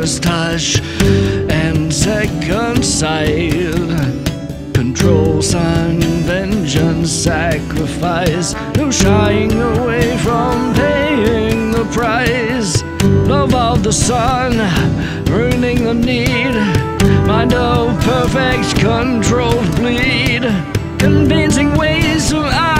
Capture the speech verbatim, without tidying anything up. first touch and second sight. Control, sign, vengeance, sacrifice. No shying away from paying the price. Love of the sun, ruining the need. Mind of perfect, controlled bleed. Convincing ways to